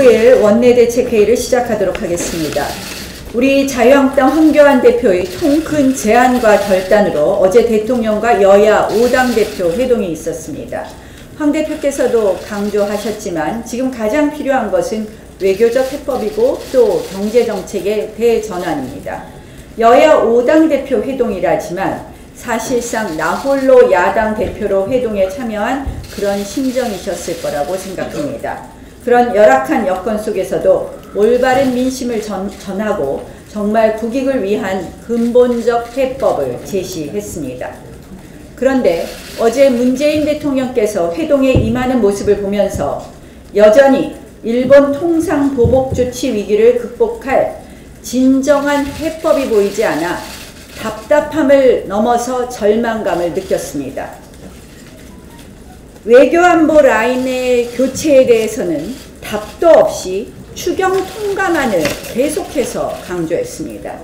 19일 원내대책회의를 시작하도록 하겠습니다. 우리 자유한국당 황교안 대표의 통큰 제안과 결단으로 어제 대통령과 여야 5당 대표 회동이 있었습니다. 황 대표께서도 강조하셨지만 지금 가장 필요한 것은 외교적 해법이고 또 경제정책의 대전환입니다. 여야 5당 대표 회동이라지만 사실상 나홀로 야당 대표로 회동에 참여한 그런 심정이셨을 거라고 생각합니다. 그런 열악한 여건 속에서도 올바른 민심을 전하고 정말 국익을 위한 근본적 해법을 제시했습니다. 그런데 어제 문재인 대통령께서 회동에 임하는 모습을 보면서 여전히 일본 통상 보복 조치 위기를 극복할 진정한 해법이 보이지 않아 답답함을 넘어서 절망감을 느꼈습니다. 외교안보 라인의 교체에 대해서는 답도 없이 추경 통과만을 계속해서 강조했습니다.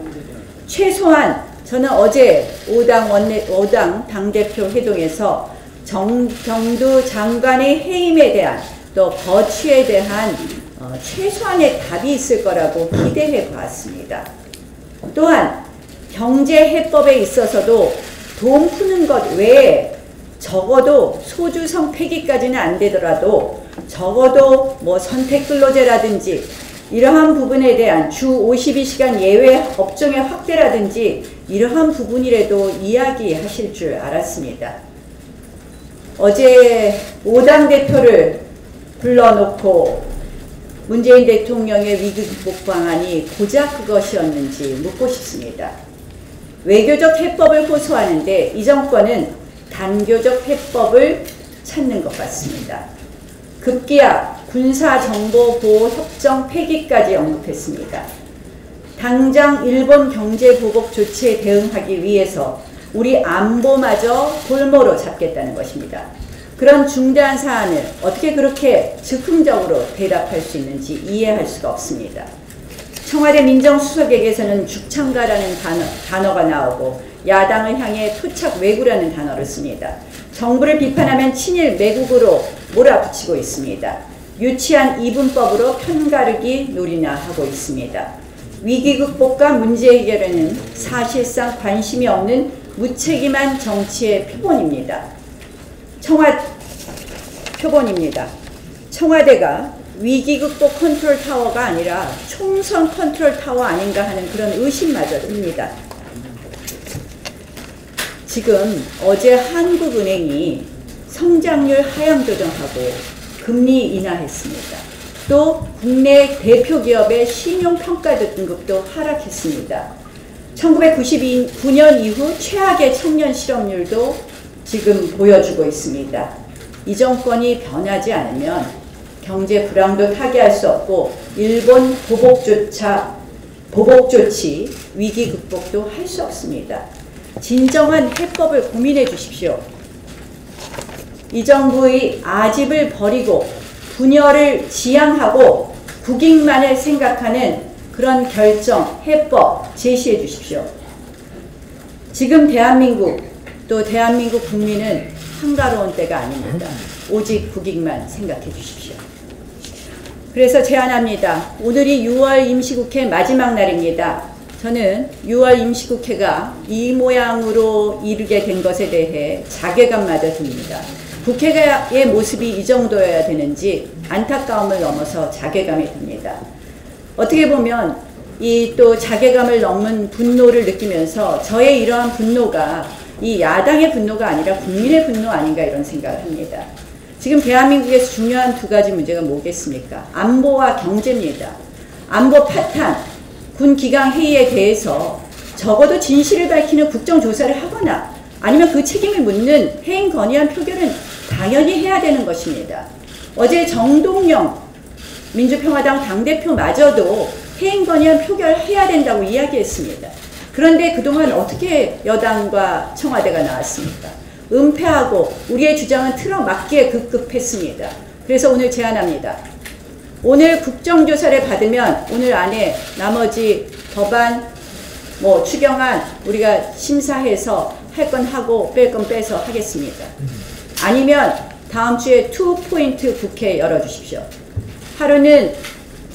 최소한 저는 어제 5당 당대표 회동에서 정경두 장관의 해임에 대한 또 거취에 대한 최소한의 답이 있을 거라고 기대해 보았습니다. 또한 경제 해법에 있어서도 돈 푸는 것 외에 적어도 소주성 폐기까지는 안 되더라도 적어도 뭐 선택근로제라든지 이러한 부분에 대한 주 52시간 예외 업종의 확대라든지 이러한 부분이라도 이야기하실 줄 알았습니다. 어제 5당 대표를 불러놓고 문재인 대통령의 위기 극복 방안이 고작 그것이었는지 묻고 싶습니다. 외교적 해법을 호소하는데 이 정권은 단교적 해법을 찾는 것 같습니다. 급기야 군사정보보호협정 폐기까지 언급했습니다. 당장 일본 경제보복 조치에 대응하기 위해서 우리 안보마저 골모로 잡겠다는 것입니다. 그런 중대한 사안을 어떻게 그렇게 즉흥적으로 대답할 수 있는지 이해할 수가 없습니다. 청와대 민정수석에게서는 죽창가라는 단어가 나오고 야당을 향해 토착 외구라는 단어를 씁니다. 정부를 비판하면 친일 매국으로 몰아붙이고 있습니다. 유치한 이분법으로 편가르기 놀이나 하고 있습니다. 위기 극복과 문제 해결에는 사실상 관심이 없는 무책임한 정치의 표본입니다. 청와대가 위기 극복 컨트롤 타워가 아니라 총선 컨트롤 타워 아닌가 하는 그런 의심마저 듭니다. 지금 어제 한국은행이 성장률 하향 조정하고 금리 인하했습니다. 또 국내 대표 기업의 신용평가 등급도 하락했습니다. 1999년 이후 최악의 청년 실업률도 지금 보여주고 있습니다. 이 정권이 변하지 않으면 경제 불황도 타개할 수 없고 일본 보복 조치 위기 극복도 할 수 없습니다. 진정한 해법을 고민해 주십시오. 이 정부의 아집을 버리고 분열을 지향하고 국익만을 생각하는 그런 결정, 해법 제시해 주십시오. 지금 대한민국 국민은 한가로운 때가 아닙니다. 오직 국익만 생각해 주십시오. 그래서 제안합니다. 오늘이 6월 임시국회 마지막 날입니다. 저는 6월 임시국회가 이 모양으로 이르게 된 것에 대해 자괴감마저 듭니다. 국회의 모습이 이 정도여야 되는지 안타까움을 넘어서 자괴감이 듭니다. 어떻게 보면 이 또 자괴감을 넘은 분노를 느끼면서 저의 이러한 분노가 이 야당의 분노가 아니라 국민의 분노 아닌가 이런 생각을 합니다. 지금 대한민국에서 중요한 두 가지 문제가 뭐겠습니까? 안보와 경제입니다. 안보 파탄, 군 기강 회의에 대해서 적어도 진실을 밝히는 국정조사를 하거나 아니면 그 책임을 묻는 해임 건의안 표결은 당연히 해야 되는 것입니다. 어제 정동영 민주평화당 당대표마저도 해임 건의안 표결해야 된다고 이야기했습니다. 그런데 그동안 어떻게 여당과 청와대가 나왔습니까? 은폐하고 우리의 주장은 틀어막기에 급급했습니다. 그래서 오늘 제안합니다. 오늘 국정조사를 받으면 오늘 안에 나머지 법안, 뭐 추경안 우리가 심사해서 할 건 하고 뺄 건 빼서 하겠습니다. 아니면 다음 주에 2포인트 국회 열어주십시오. 하루는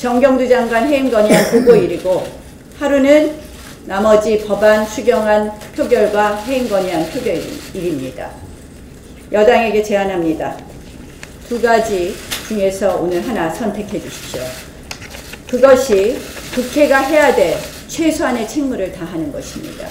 정경두 장관 해임 건의안 보고일이고, 하루는 나머지 법안 추경안 표결과 해임 건의안 표결일입니다. 여당에게 제안합니다. 두 가지 중에서 오늘 하나 선택해 주십시오. 그것이 국회가 해야 될 최소한의 책무를 다하는 것입니다.